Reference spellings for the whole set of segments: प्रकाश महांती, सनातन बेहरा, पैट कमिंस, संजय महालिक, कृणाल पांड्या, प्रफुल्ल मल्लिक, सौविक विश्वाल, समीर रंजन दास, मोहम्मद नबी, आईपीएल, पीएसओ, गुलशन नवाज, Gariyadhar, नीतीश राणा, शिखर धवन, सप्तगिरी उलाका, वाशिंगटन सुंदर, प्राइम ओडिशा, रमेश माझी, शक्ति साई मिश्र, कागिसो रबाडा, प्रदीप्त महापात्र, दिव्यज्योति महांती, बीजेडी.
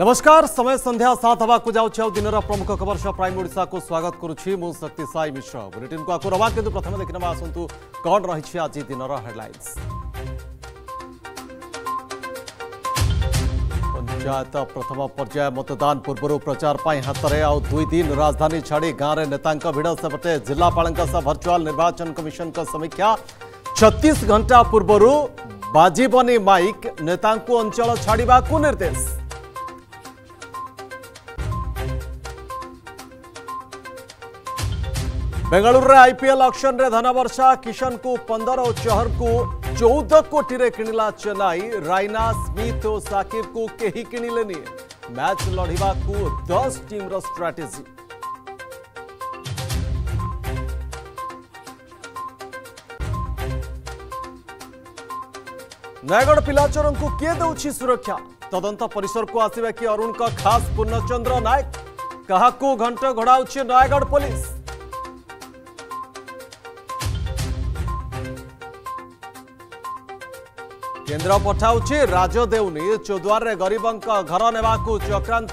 नमस्कार समय संध्या 7 होगाकू जाऊँ आउ दिन प्रमुख खबर सह प्राइम ओडिशा को स्वागत करुच्ची मु शक्ति साई मिश्र बुलेटिन को आगे रहा किंतु प्रथम देखने आसतु कौन रही आज दिन हेडलाइंस। पंचायत प्रथम पर्याय मतदान पूर्व प्रचार पर हाथों आउ दुई दिन राजधानी छाड़ी गाँव में नेता भिड़ सेपटे जिलापाल भर्चुआल निर्वाचन कमिशन समीक्षा 36 घंटा पूर्वर बाजीबनी माइक नेता अंचल छाड़ा को निर्देश। बेंगलुरु रे आईपीएल ऑक्शन रे धनवर्षा किशन को 15 और चहर को 14 कोटी रे किणिला चेन्नई रैना स्मिथ और साकिब को कहीं किणिलेनी मैच लड़वा को 10 टीम रो स्ट्रेटेजी। नयगढ़ पिलाचोर को किए देउछि सुरक्षा तदंत परिसर को आसीबा कि अरुण का खास पूर्णचंद्र नायक कहा को घंटा घोड़ाउछि नयगढ़ पुलिस। केन्द्र पठाउछि राजदेउनी चौद्वार रे गरीबंका घर नेबाकू चक्रांत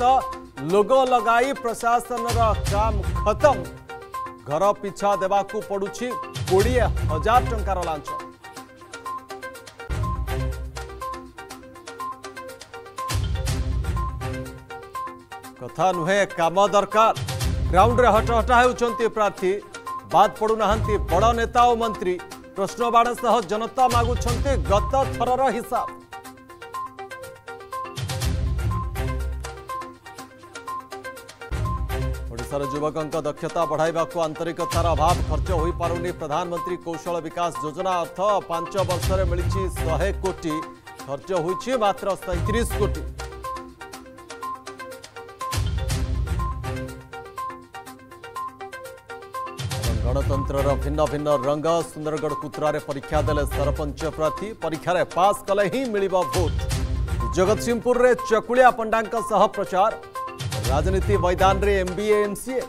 लोगो लगाई प्रशासन रा काम खत्म घर पिछा देबाकू पडुछि 20,000 टंका लांच। कथा नुहे काम दरकार ग्राउंड रे हटा हटा हेउछंती प्रार्थी बात पडु नहंती बड़ नेता और मंत्री प्रश्नबाण सह जनता मागुछंते गत थरर हिसाब। ओडिशार युवकंक दक्षता बढ़ाइबाकू आंतरिकतार अभाव खर्च होई पारुनी प्रधानमंत्री कौशल विकास योजना अर्थ 5 वर्ष रे मिलिछि 100 कोटी खर्च होईछि मात्र 37 कोटी। गणतंत्रर भिन्न भिन्न रंग सुंदरगढ़ कुत्रारे परीक्षा देले सरपंच प्रार्थी परीक्षार पास कले ही मिल भोट। जगतसिंहपुर रे चकुलिया पंडांका सह प्रचार राजनीति मैदान रे एमबीए एमसीए।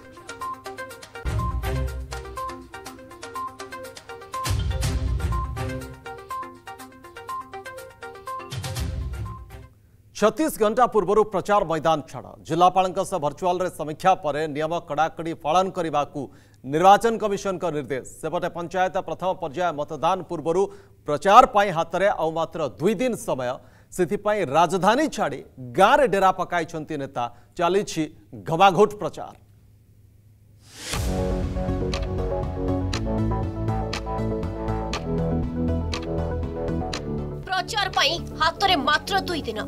छत्तीस घंटा पूर्व प्रचार मैदान छाड़ जिलापाल भर्चुआल समीक्षा पर नियम कड़ाकड़ी पालन करने को निर्वाचन कमिशन का निर्देश। सेपटे पंचायत प्रथम पर्याय मतदान पूर्व प्रचार पर हाथ में आउ मात्र 2 दिन समय से राजधानी छाड़ी गाँव में डेरा पकाई नेता चली घमाघोट प्रचार। प्रचार हाथ में मात्र 2 दिन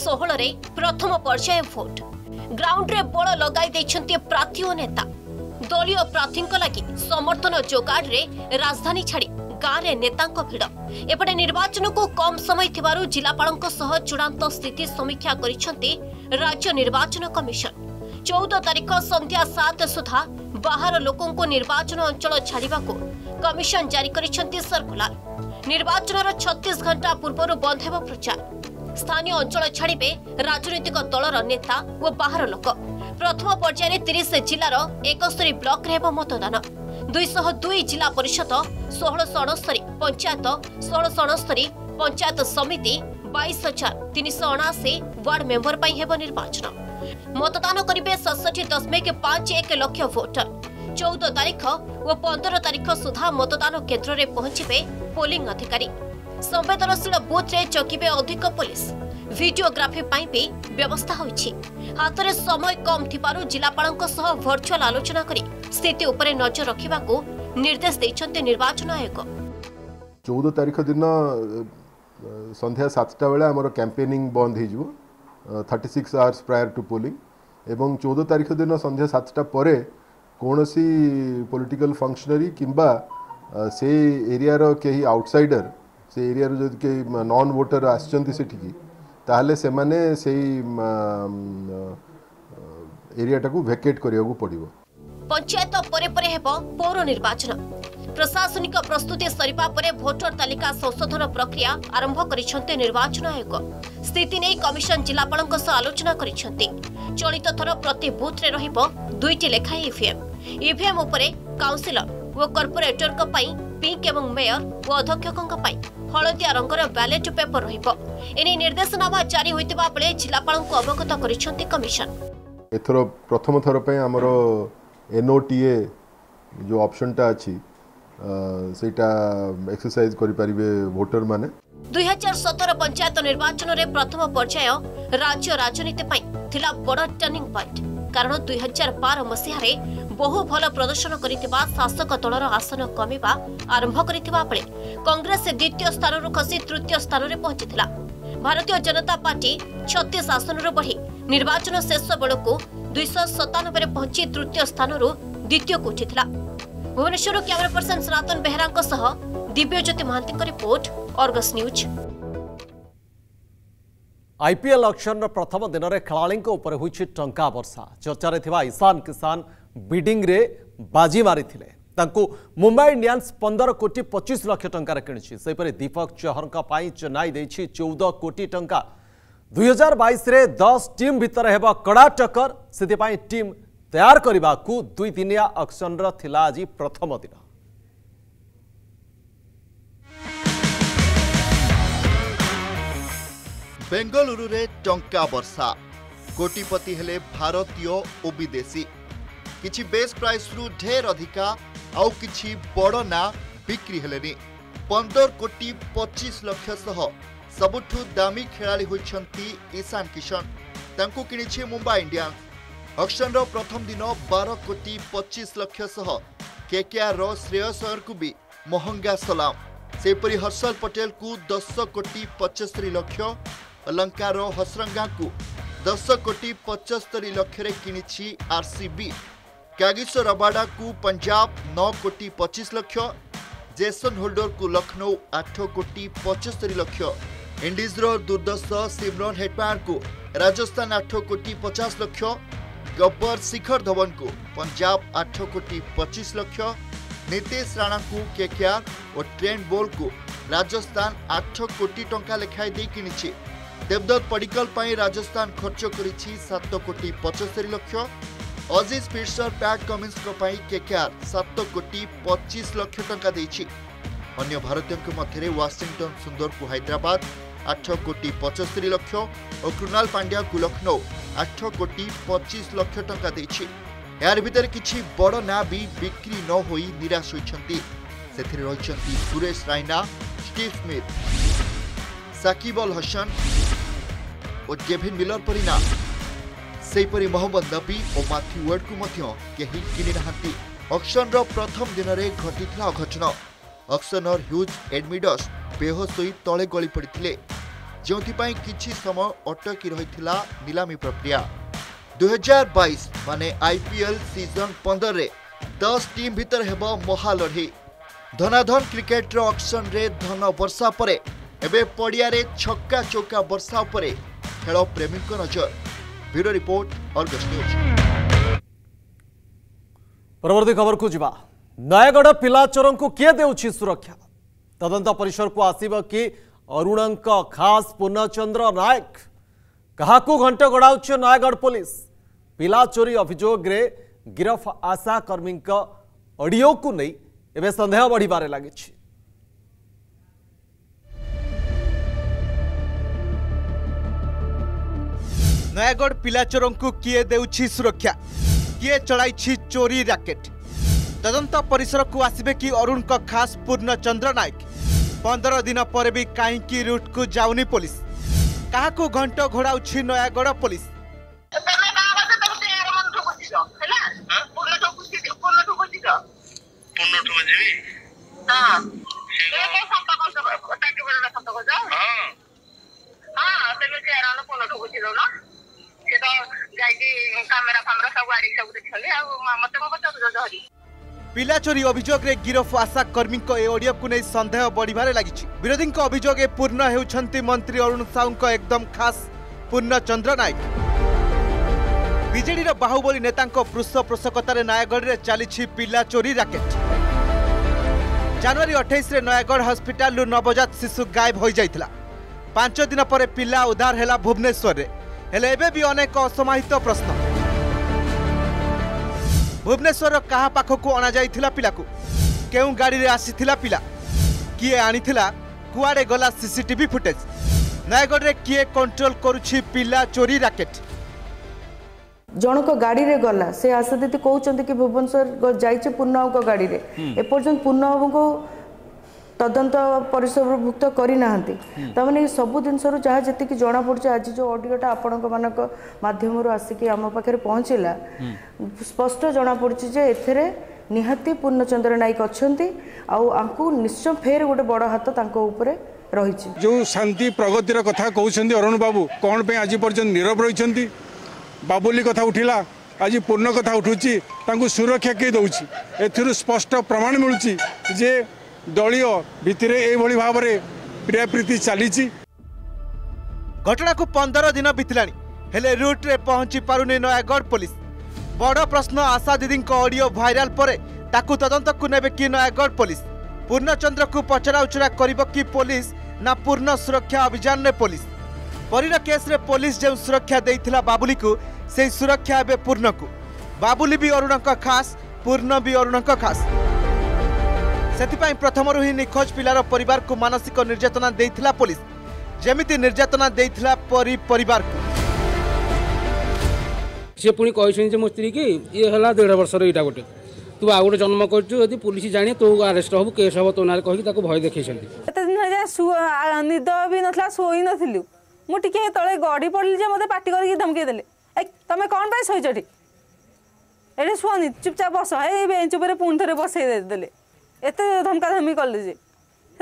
16 प्रथम पर्याय भोट ग्राउंड रे बड़ लगाई प्रार्थी और नेता दलीय प्रार्थी लगी समर्थन जोगाड़ रे राजधानी छाड़ी गाँव में नेता भिड़। एपटे निर्वाचन को कम समय थी जिलापाल चूड़ांत स्थिति समीक्षा कर राज्य निर्वाचन कमिशन 14 तारीख संध्या 7 सुधा बाहर लोकों को निर्वाचन अंचल छाड़ा को कमिशन जारी कर सर्कुलर। निर्वाचन 36 घंटा पूर्व बंद है प्रचार स्थानीय अंचल छाड़े राजनीतिक दलर नेता और बाहर लोक। प्रथम पर्याय 30 जिलार 71 ब्लक मतदान 202 जिला परिषद 1669 पंचायत 1669 पंचायत समिति 22,379 वार्ड मेंबर निर्वाचन मतदान करेंगे 67.51 लाख वोटर। 14 तारीख और 15 तारीख सुधा मतदान केन्द्र में पहुंचे पोलिंग अधिकारी संवेदनशील बूथ रे चौकीबे अधिक पुलिस वीडियोग्राफी भी व्यवस्था होइछि। हाथ में समय कम थिबारु जिलापाल वर्चुअल आलोचना करी स्थिति उपरे नजर रखा निर्देश देइछन्ते निर्वाचन आयोग। 14 तारीख दिन संध्या 7टा बेला हमर कैंपेनिंग बंद हो 36 आवर्स प्रायर टू पोलिंग एवं 14 तारीख दिन संध्या 7टा पर कौन सी पॉलिटिकल फंक्शनरी किंबा से एरिया रो केही आउटसाइडर से एरिया रो जो के नॉन वोटर आछंती सेठी की ताहले से माने सेही एरिया टाकू वेकेट करियो को पड़िबो। पंचायत परे परे हेबो पौर निर्वाचन प्रशासनिक प्रस्तुति सरीपा परे वोटर तालिका संशोधन प्रक्रिया आरंभ करिसंते निर्वाचन आयोग। स्थिति नै कमिशन जिलापालक सह आलोचना करिसंते चलित थर प्रति बूथ रे रहिबो 2टी लेखाए ईवीएम ईवीएम उपरे काउंसिलर व कॉर्पोरेटर का पाई पिंक एवं मेयर और अध्यक्षकों हलदिया रंगर बैलेट पेपर रही निर्देशनामा जारी होता बेले जिलापाल अवगत कर कमिशन एथर प्रथम थर पे आमर एनओटीए जो ऑप्शनटा अच्छी सेटा एक्सरसाइज करि परिबे वोटर माने 2017 पंचायत निर्वाचन रे प्रथम पर्याय राज्य राजनीति पई थिला बड़ा टर्निंग पॉइंट कारण 2012 मसीह रे बहु भल प्रदर्शन करितबा शासक दलर आसन कमीबा आरंभ करितबा पळे कांग्रेस द्वितीय स्थान रु खसी तृतीय स्थान रे पहुंचीथिला। भारतीय जनता पार्टी 36 आसन रु बढ़ी निर्वाचन शेष बेलकू 297 रे पहुंची तृतीय स्थान रु द्वितीय को उठीथिला। भुवनेश्वर कैमरा पर्सन सनातन बेहरा सह दिव्यज्योति महांती की report Argus news. आईपीएल auction प्रथम दिन में खेलाड़ी होगी टंका वर्षा चर्चा थिबा ईशान किसान बिडिंग रे बाजी मारी मुंबई इंडियंस 15 कोटी 25 लाख टंकार किणीपरि दीपक चहर चेन्नई देछि 14 कोटी टंका। 2022 रे 10 टीम भितर हेबा कड़ा टक्कर से टीम तैयार करने को 2 दिनिया ऑक्शन थिला आज प्रथम दिन। बेंगलुरु रे टंका वर्षा कोटिपति हेले भारतीय और विदेशी किछि बेस प्राइस रु ढेर अधिका आउ किछि बड़ ना बिक्री हेलेनी 15 कोटी 25 लाख सह सबुठु दामी खेलाड़ी होइछंती ईशान किशन तांकु किनिछि मुंबई इंडियंस। ऑक्शन रो प्रथम दिन 12 कोटी 25 लाख सह केकेआर रो श्रेयस अय्यर को भी महंगा सलाम सेपरी हर्षल पटेल को 10 कोटी 75 लाख लंका रो हसरंगा को 10 कोटी 75 लाख रे किनिछि आरसीबी। कागिसो रबाडा को पंजाब 9 कोटी 25 लाख जेसन होल्डर को लखनऊ 8 कोटी 75 लाख इंडीज रो दुर्दश सिमरन हेटमायर को राजस्थान 8 कोटी 50 लाख गब्बर शिखर धवन को पंजाब 8 कोटी 25 लाख नीतीश राणा को केकेआर और ट्रेंट बोल्ट को राजस्थान 8 कोटी टंका लेखाई दे कि देवदत्त पडिक्कल पर राजस्थान खर्च कर 7 कोटी 75 लाख अजीज फिशर पैट कमिंस केकेआर 7 कोटी 25 लाख टंका देछि। अन्य भारतीयों मध्य वाशिंगटन सुंदर को हैदराबाद 8 कोटी 75 लाख और कृणाल पांड्या को लखनऊ 8 कोटी 25 लाख टंका देछि। यार भीतर किछि बड़ ना भी बिक्री न होई निराश होइछंती सेथिरे रहिछंती सुरेश रैना, स्टीव स्मिथ, साकिब अल हसन और जेभिन मिलर परिना सेपरी मोहम्मद नबी और मैथ्यू वेड को मध्य केही किनि नहांती। ऑक्शन रो प्रथम दिन रे घटितला अघटन ऑक्शनर ह्यूज एडमिडस बेहोश होई तले गली पड़िथिले जोपाई किसी समय अटकी रही नीलामी प्रक्रिया। 2022 माने आईपीएल सीजन 15 रे 10 टीम भीतर हेबा महा लड़े धनाधन क्रिकेट रो ऑक्शन रे धन वर्षा परे एबे पड़िया रे छक्का चौका वर्षा परे खेल प्रेमी को नजर। Bureau report Argus news. परवर्ती खबर को जीवा नयगढ़ पिलाचोर को किए देउछि सुरक्षा तदंत परिसर को आसीबा कि अरुण खास पूर्णचंद्र नायक क्या घंट गड़ाऊ नयगढ़ पुलिस पिला चोरी अभियोग रे गिरफ आशाकर्मी ऑडियो को नहीं एवं संदेह बढ़ लगी। नयगढ़ पिलाचोर को किए देउछि सुरक्षा किए चलाई चोरी रैकेट तदंत परिसर को आसबे कि अरुण खास पूर्णचंद्र नायक 15 दिन पर भी कहीं रूट को जाऊनी पुलिस क्या घंट घोड़ाऊ नयगढ़ पुलिस। पिला चोरी अभियोग रे गिरफ आशाकर्मी ए ऑडियो को नहीं संदेह बढ़िबारे लागिछि। विरोधी अभियोग पूर्ण हेउछंती मंत्री अरुण साहू एकदम खास पूर्णचंद्र नायक। बीजेडी बाहुबली नेता पृष्ठपोषकतार नयगढ़ में चली पिला चोरी राकेट। जनवरी 28 नयगढ़ हस्पिटाल नवजात शिशु गायब हो जाता 5 दिन पर पिला उद्धार है भुवनेश्वर हेले एबे भी अनेक असमाहित प्रश्न भुवनेश्वर क्या पाखक अणाई पिला क्यों गाड़ी आसीथिला पिला किए आनीथिला कुआडे गला सीसीटीवी फुटेज नयगढ़ रे किए कंट्रोल करूछि पिला चोरी राकेट जनक गाड़ी रे गला से आशा दीदी कहते कि भुवनेश्वर जाइए पूर्णबाबू को गाड़ी रे एपर्यंत पूर्णबाबू को तदंत परिसरभुक्त करना तमें सब जिनसर जहाँ जी जना पड़े आज जो ऑडियोटा आपण मध्यम आसिक आम पाखे पहुँचला स्पष्ट जना पड़ी जे एथेरे निहाती पूर्णचंद्र नायक अच्छा निश्चय फेर गोटे बड़ हाथ तांको रही जो शांति प्रगतिर कथा कहते अरुण बाबू कौन पे आज पर्यटन नीरव रही बाबुली कथा उठिला आज पूर्ण कथा उठुची सुरक्षा के दौची एथुरु स्पष्ट प्रमाण मिलुची जे दलीय भितर एभली भाव में प्रियाप्रीति चली घटना को 15 दिन बीतलानी हेले रूट्रे पहुंची पारुनी नयागढ़ पुलिस बड़ प्रश्न आशा दीदी ऑडियो भाइराल पर ताकू तदंत को नेबे कि नयागढ़ पुलिस पूर्णचंद्र को पचराउचरा करिबो कि पुलिस ना पूर्ण सुरक्षा अभियान ने पुलिस परिणा केस रे पुलिस जो सुरक्षा देइथिला बाबुली को से सुरक्षा एवं पूर्ण को बाबुली भी अरुण का खास पूर्ण भी अरुण का खास से प्रथम ही निखोज पिलार परिवार को मानसिक निर्यातना देइथिला पुलिस जेमिति निर्यातना देइथिला परिवार को से पुणी कहिसन जे मो स्त्री की ये हला 1.5 वर्ष एटा गोटे तू आ गोटे जन्म करछु यदि पुलिस जाने तो अरेस्ट होबो केस होबो तो ना कहि ताको भय देखैछन एते दिन निद भी नथला सोई नथिलु मु टे तले गड़ी पड़ी जे मत पार्टी करके धमकई दे तुम कौन पाई सोच ये शुनि चुपचाप बस ये बेंच उपर पुणी थे बसईदे एत धमका धमकी कले जे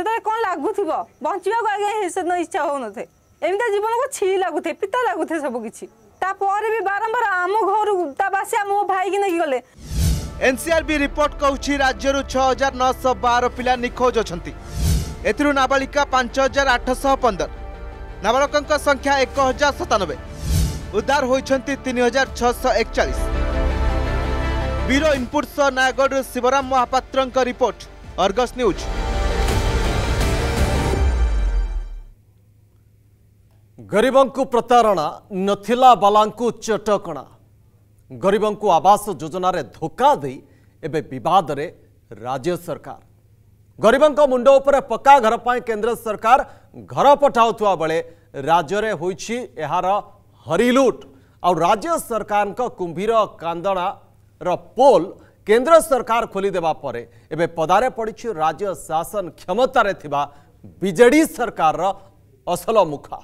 से कौन लगुथ बचा को आगे से इच्छा हो न थे एमता जीवन को छी लगुथे पिता लगुथे सबकि भी बारंबार आम घर बासी आम भाई की नहीं गले एनसीआरबी रिपोर्ट कहूँ राज्य 6912 पिला निखोज अच्छा नाबालिका 5815 नाबालक संख्या 1097 उद्धार होती 3641 ब्यूरो इनपुट सह Nayagarh Shivram Mahapatra report Argus news. गरीबंकु प्रतारणा नथिला बालांकु चटकणा गरीबंकु आवास योजना रे धोखा दे एबे विवाद रे राज्य सरकार गरीबंक मुंड उपर पक्का घर पर केंद्र सरकार घर पठाउथुआ बेले राज्य रे होईछि एहार हरिलुट आ राज्य सरकार को कुंभीर कांदणा रो पोल केंद्र सरकार खोली देबा परे एबे पदारे पड़िछि राज्य शासन क्षमता रे थिबा बीजेडी सरकार रो असल मुखा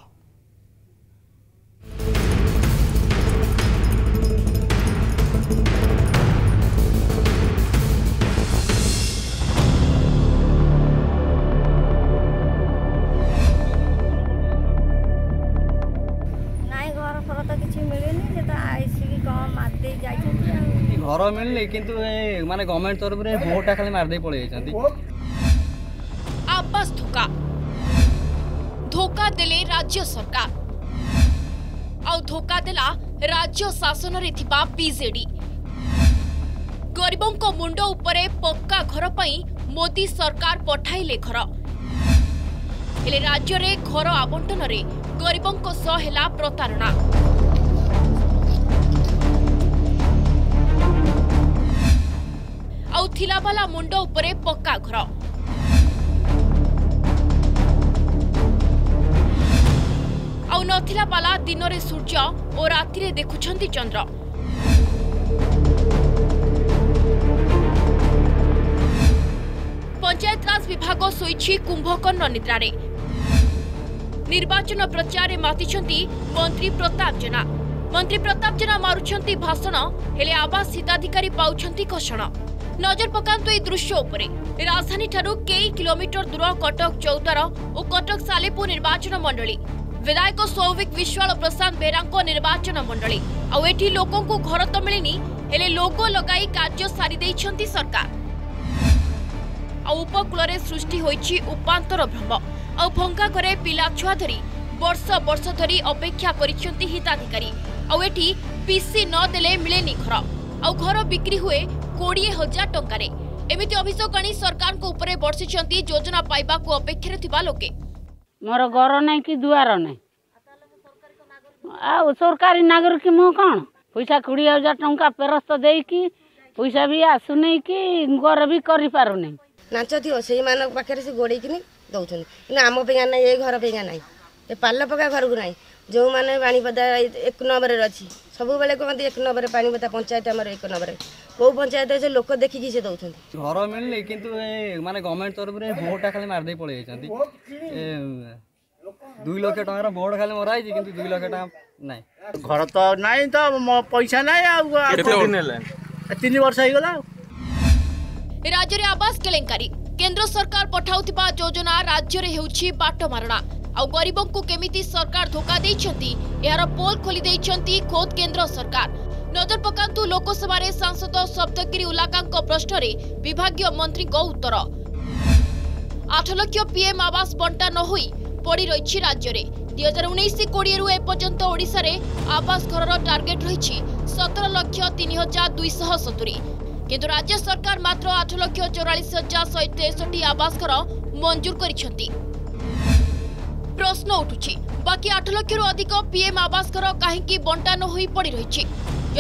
घर मिलने किंतु माने गवर्नमेंट तरफ रे भोटा खाली मार दे पळे जांती आवास धोखा देले राज्य सरकार आ धोखा देला राज्य शासन रे थिबा बीजेडी गरीबों को मुंडो उपरे पक्का घर पई मोदी सरकार पठाइले घर हेले राज्य रे घर आवंटन रे गरीबों को सो हेला प्रतारणा आउ थिलाबाला मुंड उपरे पक्का घर आउ नथिलाबाला दिन रे सूर्य और राति रे देखुछंती चंद्र पंचायत राज विभाग सोईछि कुंभकर्ण निद्रारे निर्वाचन प्रचार रे मातिछंती मंत्री प्रताप जेना मारुछंती भाषण हेले आवास हिताधिकारी पाउछंती घोषणा नजर पकांतु ए दृश्य उपरे राजधानी ठारू कई किलोमीटर दूर कटक चौतार और कटक सालेपुर निर्वाचन मंडली विधायक सौविक विश्वाल प्रशांत बेहरा निर्वाचन मंडली आउ एठी लोकों को घर तो मिलनी हेले लोगो लगाई कार्य सारी देइछंती सरकार आउ उपकूल सृष्टि होइछि उपांतर भ्रम आउ भंगा घरे पिला छुआ धरी वर्ष वर्ष धरी अपेक्षा करिछंती हिताधिकारी आउ एठी पीसी न देले मिलेनी घर आउ घर बिक्री हुए 20,000 टंकारे एमिति अभियोग आनी सरकार को ऊपर बर्षिंट योजना पाइबा को अपेक्षा थिबा लोके मोर घर नहीं कि दुआर नहीं आ सरकारी नागरिक मु कौन पैसा 20,000 टंका पेरस्त देकी पैसा भी आसुनी कि घर भी करि पारुनी नाच थी से पाखे से गोड़े दौरान कि आम पेगा ना ये घर पेगा ना ये पाल पका घर को ना जो मैंने पानीपदा एक नंबर अच्छी सब बेले कहते एक नंबर पानीपदा पंचायत आम एक नंबर कौ पंचायत से लोक देखिकी से दौरान घर मिलने कि माने गवर्नमेंट तरफ भोटा खाली मारदे पड़े दुई लक्ष टकर भोट खाली मराई कि 2 लाख टका ना घर तो ना तो पैसा ना तीन वर्ष हो गला राज्य रे आवास केलेंकारी केंद्र सरकार पठाउथिबा योजना राज्य रे हेउछि बाट मारणा आ गरीबों को केमिति सरकार धोखा दैछंती यार पोल खोली दैछंती खोद केंद्र सरकार नजर पकांतु लोकसभा रे सांसद सप्तगिरी उलाकांक प्रश्न रे विभागीय मंत्री को उत्तर 8 लाख पीएम आवास बंटा न होई पड़ी रहिछि राज्य रे 2019-20 रु ए पर्यंत ओडिसा रे आवास घरर टार्गेट रहिछि 17,03,270 किंतु राज्य सरकार मात्र 8,44,163 आवास घर मंजूर करिसेंती। प्रश्न उठुछि बाकी 8 लाख रु अधिक पीएम आवास घर काहेकि बंटा न होई पड़ी रहिछि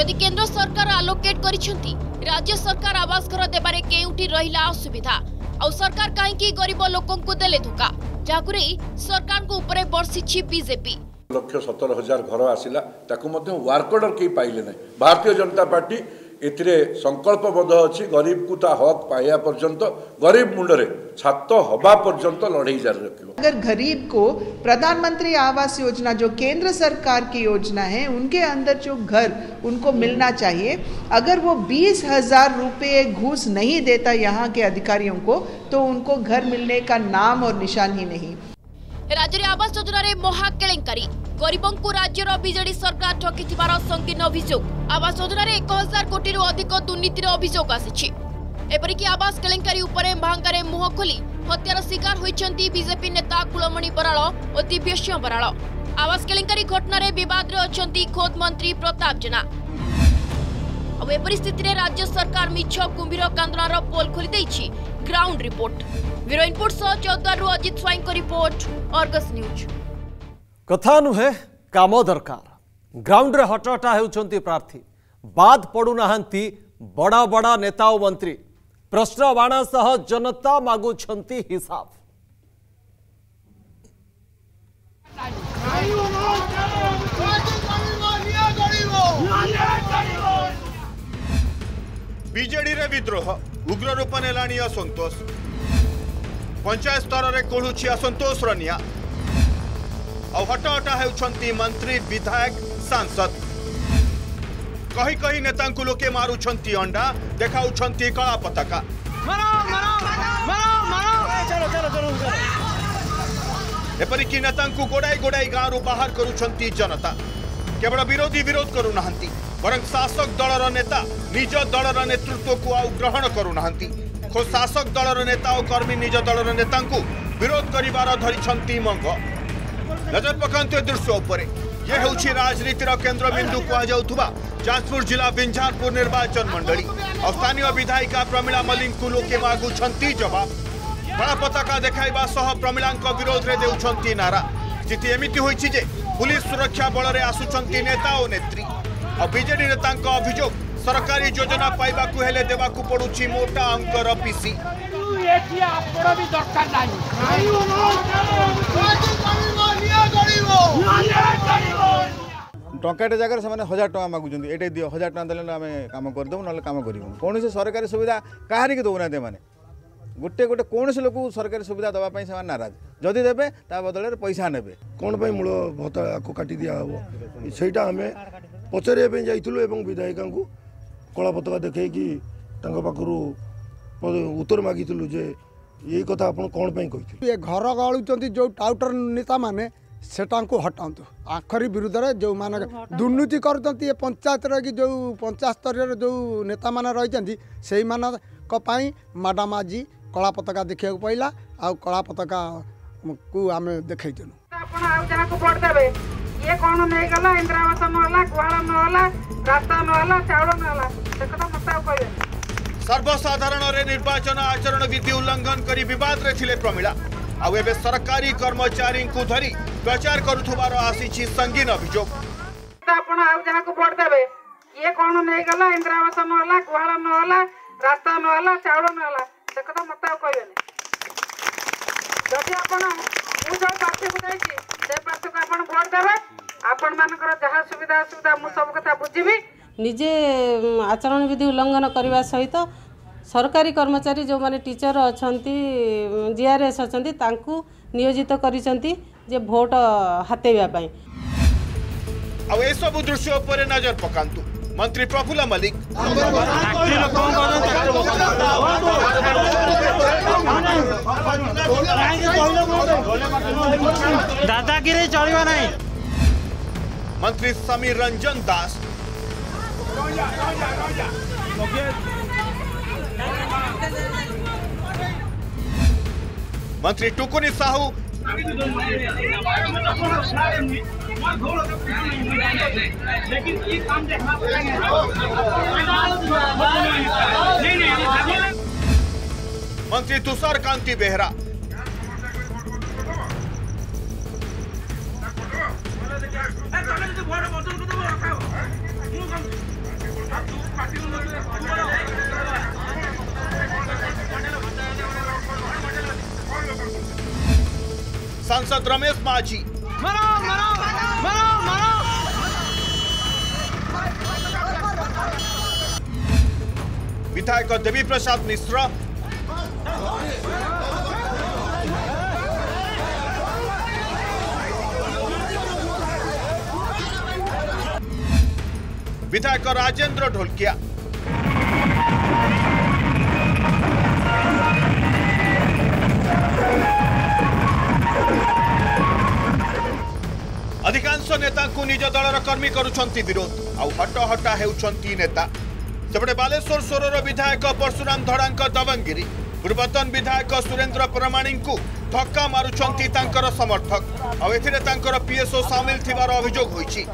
यदि केंद्र सरकार आलोकेट करिसेंती राज्य सरकार आवास घर देबारे केउठी रहिला असुविधा आ सरकार काहेकि गरीब लोकन को देले धोखा जाकु रे सरकार को ऊपर बरसिछि बीजेपी 1,17,000 घर आसिला ताकु मध्ये वर्क ऑर्डर के पाइले नै भारतीय जनता पार्टी एतिरे संकल्पबद्ध अच्छी गरीब को हक पाया पर्यंत गरीब मुंड में छात हवा पर्यंत लड़ाई जारी रखिए। अगर गरीब को प्रधानमंत्री आवास योजना जो केंद्र सरकार की योजना है उनके अंदर जो घर उनको मिलना चाहिए, अगर वो 20,000 रुपये घूस नहीं देता यहाँ के अधिकारियों को तो उनको घर मिलने का नाम और निशान ही नहीं। राज्य आवास योजना रे महा केलेंकारी गरीबों को राज्य बीजेडी सरकार ठकी संकीर्ण अभियोग आवास योजना 1,000 कोटी अधिक दुर्नीतिर अभियोग आसिछि आवास केलेंकारी उपरे भांगारे मुह खोली हत्यार शिकार होइछंती बीजेपी नेता कुलमणि बराल और दिव्यश्याम बराल। आवास केलेंकारी घटना विवाद रे अछंती खोद मंत्री प्रताप जेना। अब एपरी स्थिति रे राज्य सरकार मिछ कुंभीर कांदणार पोल खोली दैछि। ग्राउंड रिपोर्ट ब्यूरो इनपुट सह चौद्वार अजित स्वाई को रिपोर्ट आर्गस न्यूज। कथा नुहे काम दरकार ग्राउंड रे हटहटा होती प्रार्थी बाद पड़ुना बड़ा बड़ा नेता और मंत्री प्रश्नबाण सह जनता मागुंट हिसाब बीजेडी रे विद्रोह उग्र रूप नेलानी असंतोष पंचायत स्तर में कोलुची असंतोष रनिया और हटाहटा होती मंत्री विधायक सांसद कही कही नेता लोके मारुंट अंडा देखा कला पताका एपरिक नेता गोड़ाई गोड़ाई गांव बाहर करुंट जनता केवल विरोधी विरोध करूना बरं शासक दलर नेता निज दलर नेतृत्व को आ ग्रहण करूना खो शासक दलर नेता और कर्मी निज दलर नेता विरोध करी मंग नजर पकाते दृश्य उपरे ये होछि राजनीतिर केन्द्र बिंदु कहुवा जाजपुर जिला बिंझारपुर निर्वाचन मंडली और स्थानीय विधायिका प्रमिला मल्लिक को लोके मागुंट जवाब बड़ा पताका देखाइबा सह प्रमिला विरोध में देउछंती नारा स्थिति एमिति होछि जे पुलिस सुरक्षा बल रे आसुछंती नेता और नेत्री और बीजेडी नेता अभियोग सरकारी योजना पाइबा को हेले देबा को पड़ुछि मोटा अंकर पीसी टंकाटे जगह से 1,000 टंका मागुंट ये दि 1,000 टंका देने आम कम करदेव नाम करूँ कौन से सरकारी सुविधा कहार की दौना गोटे गोटे कौन से लोक सरकारी सुविधा दवापाई से नाराज जदि देवे बदल पैसा ने कौन मूल भत्ता को काटि दिया हे से आम पचारे जाइलु और विधायिका को कला पताका देखी पाखु उत्तर मागिलु जे ये कथा आप कौन ये घर गाड़ी जो टाउटर नेता मैंने को हटातु आखरी विरुद्ध रे जो मान दुर्नीति कर पंचायत रही जो पंचायत स्तर जो नेता मैंने रही से मैडम आज कला पताका देखा पड़ा आ कला पताका को आम देखु ये कौन नहीं गला इंदिरावास ना गुहाड़ा ना रास्ता ना चाउल ना मतलब सर्वसाधारण रे निर्वाचन आचरण विधि उल्लंघन करी विवाद रे थिले प्रमिला आउ एबे सरकारी कर्मचारी को धरी प्रचार करूथबार आसीछि संगीन अभियोग आपण आउ जहा को वोट देबे ये कोन नै गला इंदिरावास नहला गुहाड़ा नहला रास्ता नहला चाउल नहला से से कथा मत कहबेनि जदि आपण मु जो पार्टी को जाइए से पार्टी को आपण वोट देवे आपण मानकर जहा सुविधा असुविधा मु सब कथा बुझीबी निजे आचरण विधि उल्लंघन करने सहित सरकारी कर्मचारी जो माने टीचर अच्छा जीआरएस अच्छा नियोजित करिसंती जे वोट हातेबापाई आसबू दृश्य पर नजर पकांतु मंत्री प्रफुल्ल मल्लिक दादागिरी चलना नहीं मंत्री समीर रंजन दास मंत्री टुकुनी साहू लेकिन ये काम देखना पड़ेगा। मंत्री तुषार कांति बेहरा सांसद रमेश माझी मरो मरो मरो मरो विधायक देवी प्रसाद मिश्रा विधायक राजेंद्र ढोलकिया अधिकांश नेता को निज दल कर्मी करुंट विरोध आउ हटा हटा होता सेपटे बालेश्वर सोरर विधायक परशुराम धड़ा दबंगिरी पूर्वतन विधायक सुरेंद्र परमाणी को धक्का मारुंट समर्थक आर पीएसओ सामिल थवार अभियोग होइछि।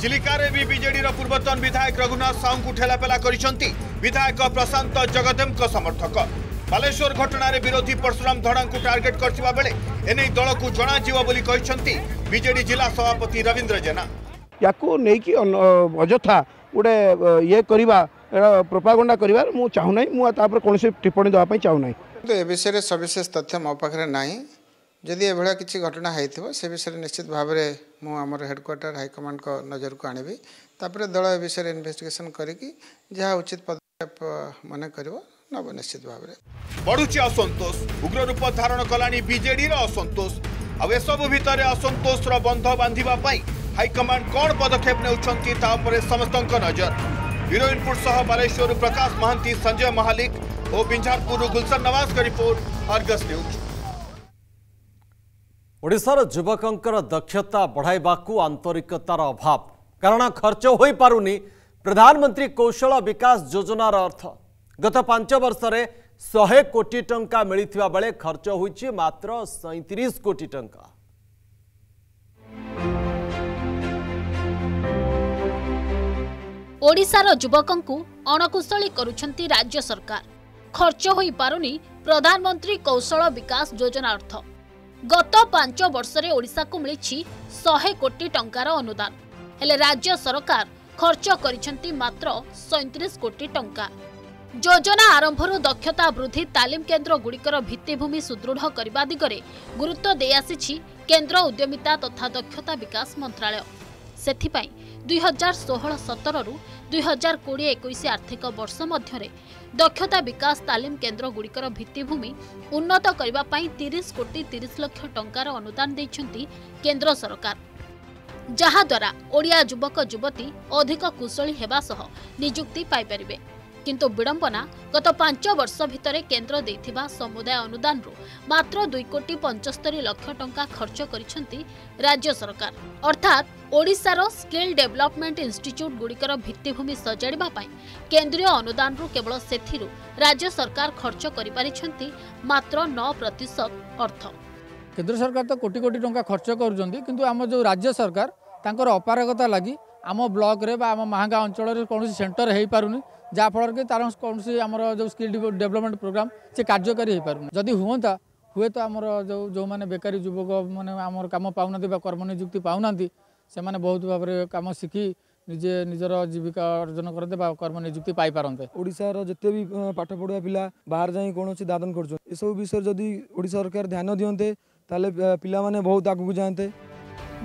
चिलिकारे भी बीजेडी पूर्वतन विधायक रघुनाथ साहू को ठेलापेला करछंती विधायक प्रशांत जगदेव को समर्थक बालेश्वर घटन विरोधी परशुराम धड़ा को टार्गेट करथिबा बेले एने दल को जना जीव बोली कहछंती बीजेडी जिला सभापति रविंद्र जेना याकू नै कि अजथा उडे ये करबा प्रोपागेंडा करबा मु चाहू नै मु तापर कोनसे टिप्पणी दवा पई चाहू नै तो ए विषय रे सविशेष तथ्य मो पाखरे नाही जदि एभला किसी घटना होती से विषय निश्चित भाव में मुझे हेडक्वार्टर हाईकमांड को नजर को आने तापर दल ए विषय इन्वेस्टिगेशन करी जहाँ उचित पदक्षेप मन कर नब निश्चित भाव में बढ़ुची असंतोष उग्र रूप धारण कला बीजेडी असंतोष आसबू भितर असंतोषर बंध बांधापी हाईकमांड कौन पदक्षेप ने समस्त नजर हिरोइनपुर सह बालेश्वर प्रकाश महांती संजय महालिक और बिंझारपुर गुलशन नवाज का रिपोर्ट आर्गस न्यूज। ओडिशार युवकंकर दक्षता बढ़ाइबाकू आंतरिकतार अभाव कारण खर्च हो पारुनी प्रधानमंत्री कौशल विकास योजनार अर्थ गत 5 वर्षरे 100 कोटी टंका मिलिथिबा बेले खर्च होइछि मात्र 37 कोटी टंका। ओडिशार युवकंकू अणकुशली करुछंती राज्य सरकार खर्च हो पारुनी प्रधानमंत्री कौशल विकास योजना अर्थ गत 5 वर्ष रे ओडिसा को मिली 100 कोटी टंकार अनुदान हेले राज्य सरकार खर्च करिसेंती मात्र 37 कोटी टंका। योजना आरंभरु दक्षता वृद्धि तालीम केन्द्र गुड़िकर भित्तिभूमि सुदृढ़ करने दिगरे गुरुत्व दे आसी केन्द्र उद्यमिता तथा दक्षता विकास मंत्रालय सेथिपाई 2016-17 रु 2020-21 आर्थिक वर्ष मध्यरे दक्षता विकास तालीम केन्द्र गुड़िकर भित्तिभूमि उन्नत करबा पई 30 कोटी 30 लाख टंकार अनुदान देछंती केन्द्र सरकार जहा द्वारा ओडिया युवक युवती अधिक कुशली हेबा सह नियुक्ति पाई परिबे किंतु विडंबना गत 5 वर्ष भितरे केन्द्र देथिबा समुदाय अनुदान रु मात्र 2 कोटी 75 लाख टंका खर्च करिसंती राज्य सरकार अर्थात ओडिशार स्किल डेवलपमेंट इंस्टीट्यूट गुड़िकर भित्तिभूमि सजाड़िबा पई केंद्रीय अनुदान रु केवल सेथिरु राज्य सरकार खर्च करि परिछंती मात्र 9% अर्थ। केंद्र सरकार तो कोटी कोटी टंका खर्च करूछंती किंतु हम जो राज्य सरकार तांकर अपारगता लगी आम ब्लॉक रे बा आम महांगा अंचल रे कोनोसी सेंटर हेई पारुनी जा फल के तार कोनोसी हमर जो स्किल डेवलपमेंट प्रोग्राम से कार्यकारी हेई पारुनी जदि हुंता हुए तो हमर जो बेकारी युवक माने हमर काम पाउनाती बा कर्मनियुक्ति पाउनाती से मैंने बहुत भाव में कम शिखी निजे निजर जीविका अर्जन करते कर्म निजुक्ति पाई पारते। ओडिशार जिते भी पाठ पढ़ुआ पिला बाहर जाई कौन दादन कर सब विषय जदि ओडिशा सरकार ध्यान दियंते ताले पिला माने बहुत आगु जाते।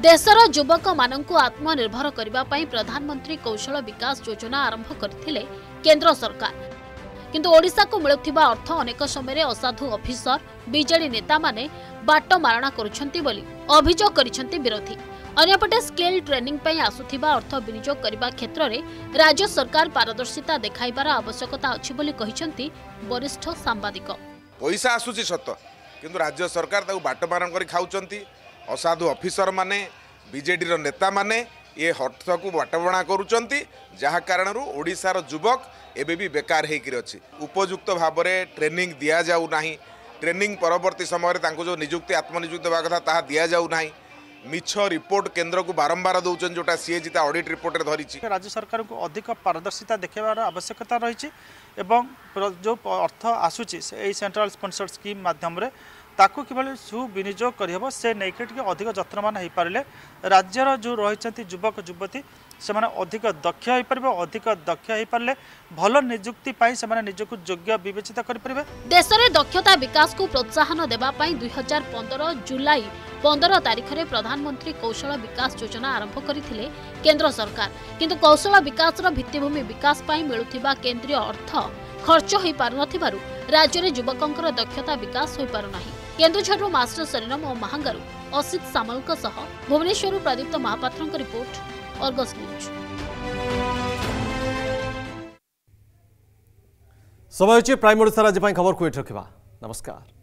देशर युवक मानंकु आत्मनिर्भर करिबा पई प्रधानमंत्री कौशल विकास योजना आरंभ करथिले केंद्र सरकार, किंतु ओडिशा को मिलुथिबा अर्थ अनेक समय असाधु ऑफिसर बीजेडी नेता माने बाटमारणा करुछंती बोली अभियोग करिसंती विरोधी। अन्यपटे स्किल ट्रेनिंग पई आसुथिबा अर्थ विनियोग करिबा क्षेत्र रे राज्य सरकार पारदर्शिता देखाइबार आवश्यकता अछि बोली कहिसंती वरिष्ठ सांबादिक। पैसा आसुछि सत, किंतु राज्य सरकार ताकु बाटमारण करी खाउचंती। असाधु ऑफिसर माने बीजेडी रो नेता माने ये अर्थ को बाटबणा करुचंती, जहा कारण ओडिशा रो युवक एबे भी बेकार हेकि अछि। उपयुक्त भाव में ट्रेनिंग दिया जाउ नाही, ट्रेनिंग परवर्ती समय रे तांको जो निजुक्ति आत्मनिजुक्ति देबा कथा ताहा दिया जाउ नाही। मिछ रिपोर्ट केंद्र को बारंबार दौचन जोटा सीए जिता ऑडिट रिपोर्ट रे धरिछि। राज्य सरकार को अधिक पारदर्शिता देखेबार आवश्यकता रहिछि एवं जो अर्थ आसुछि से सेंट्रल स्पॉन्सर्ड स्कीम माध्यम रे ताकू किभली सुविनियोग करहबो से नैके अधिक जत्रमान हो पारे। राज्यर जो रही युवक युवती से अधिक दक्ष हो पारे, अधिक दक्ष हो पारे भल निजुक्ति से निजक योग्य बचित करें। देश में दक्षता विकास को प्रोत्साहन देवाई 2015 जुलाई 15 तारीख में प्रधानमंत्री कौशल विकास योजना आरंभ करथिले केंद्र सरकार, किंतु कौशल विकास भित्तिभूमि विकास मिलुथिबा केंद्रीय अर्थ खर्च हो पारु राज्य में युवकों दक्षता विकास हो पारना। केन्दुझरु मास्टर सरिनम और महांगारू असित सामल भुवनेश्वर प्रदीप्त महापात्रों की रिपोर्ट आर्गस न्यूज। समय प्राइम ओडिशा आज खबर को नमस्कार।